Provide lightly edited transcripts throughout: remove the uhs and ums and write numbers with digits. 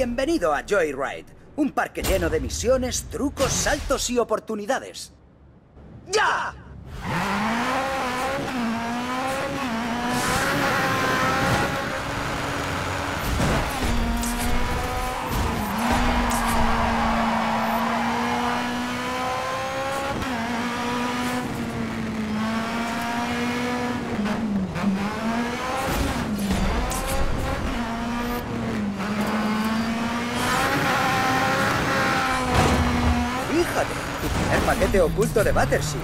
Bienvenido a Joyride, un parque lleno de misiones, trucos, saltos y oportunidades. ¡Ya! Tu primer paquete oculto de Battleship.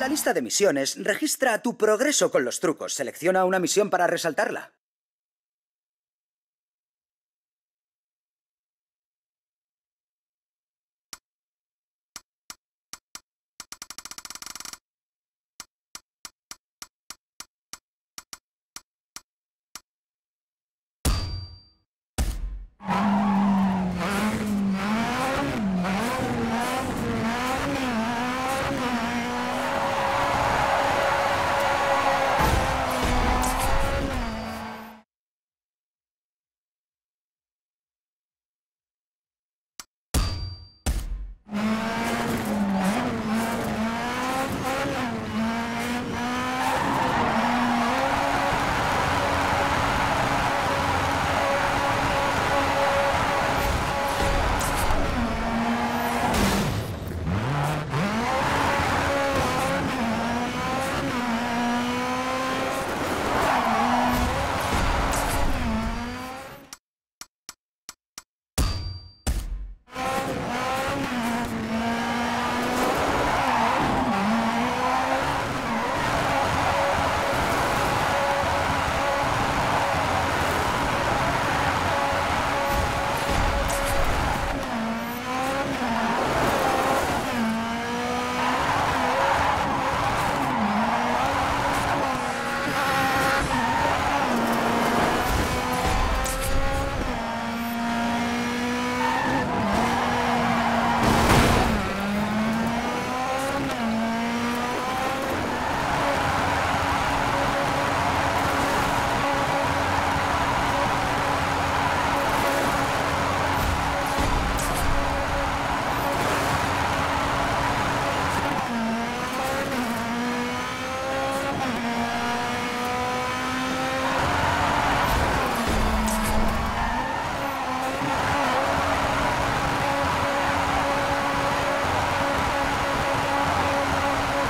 La lista de misiones registra tu progreso con los trucos. Selecciona una misión para resaltarla.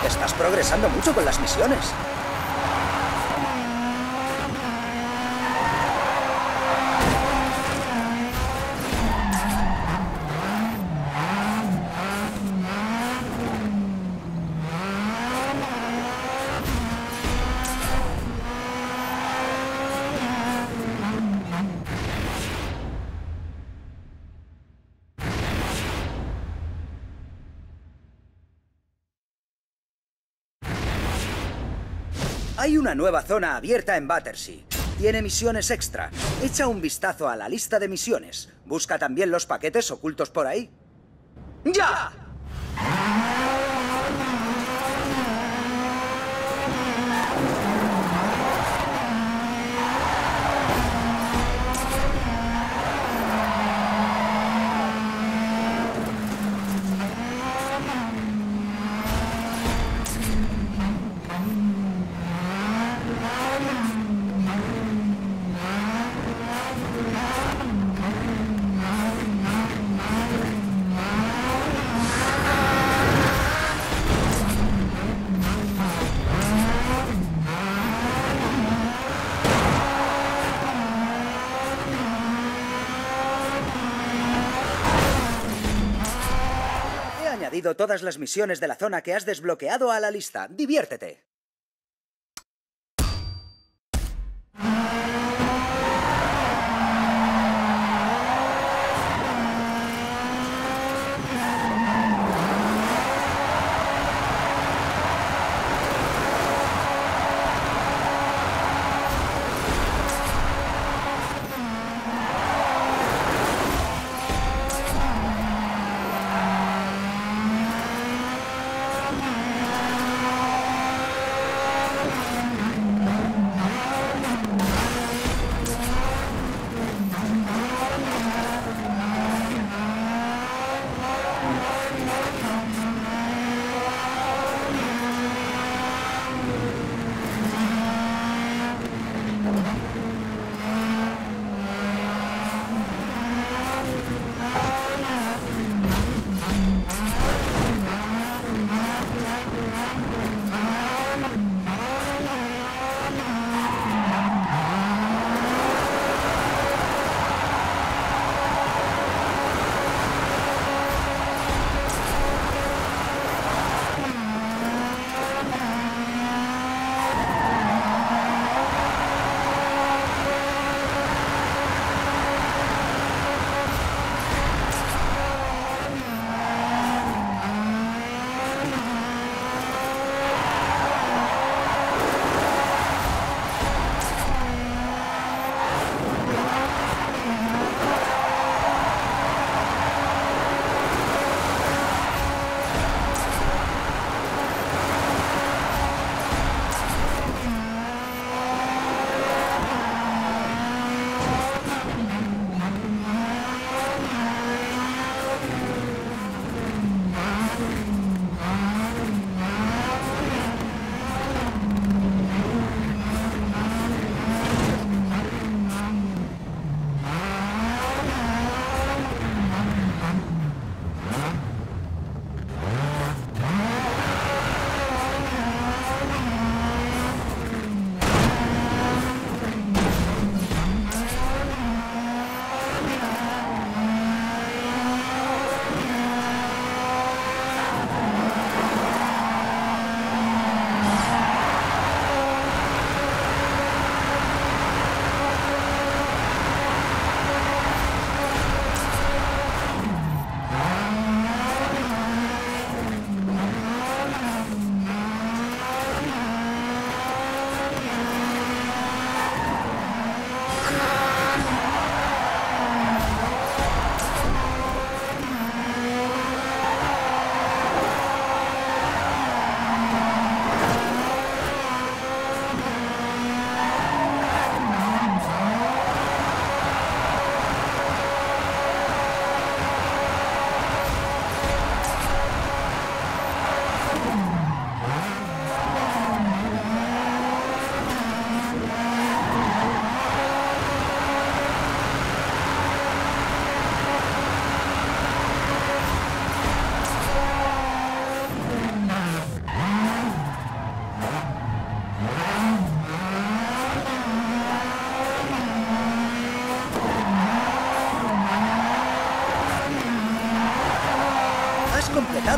Estás progresando mucho con las misiones. Hay una nueva zona abierta en Battersea. Tiene misiones extra. Echa un vistazo a la lista de misiones. Busca también los paquetes ocultos por ahí. ¡Ya! He añadido todas las misiones de la zona que has desbloqueado a la lista. ¡Diviértete!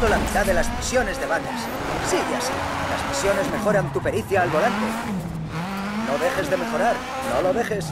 La mitad de las misiones de Battersea. Sigue así. Las misiones mejoran tu pericia al volante. No dejes de mejorar. No lo dejes.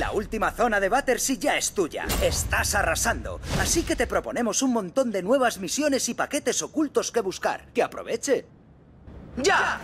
La última zona de Battersea ya es tuya. Estás arrasando. Así que te proponemos un montón de nuevas misiones y paquetes ocultos que buscar. ¡Que aproveche! ¡Ya!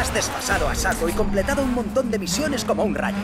Has desfasado a saco y completado un montón de misiones como un rayo.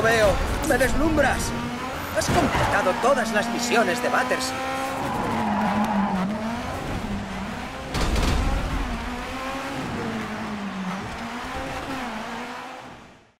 lo veo. ¡Me deslumbras! Has completado todas las misiones de Battersea.